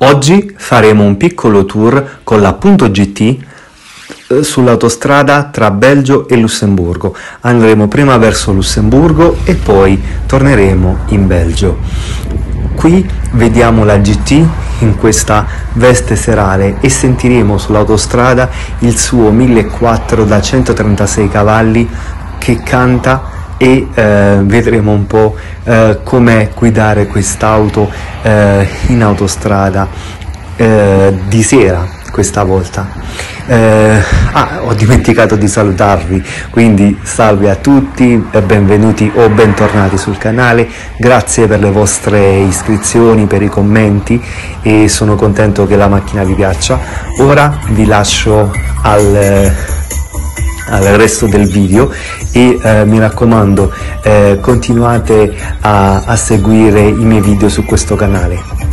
Oggi faremo un piccolo tour con la Punto GT sull'autostrada tra Belgio e Lussemburgo. Andremo prima verso Lussemburgo e poi torneremo in Belgio. Qui vediamo la GT in questa veste serale e sentiremo sull'autostrada il suo 1400 da 136 cavalli che canta, e vedremo un po' com'è guidare quest'auto in autostrada di sera questa volta. Ho dimenticato di salutarvi, quindi salve a tutti e benvenuti o bentornati sul canale. Grazie per le vostre iscrizioni, per i commenti, e sono contento che la macchina vi piaccia. Ora vi lascio al resto del video e mi raccomando, continuate a seguire i miei video su questo canale.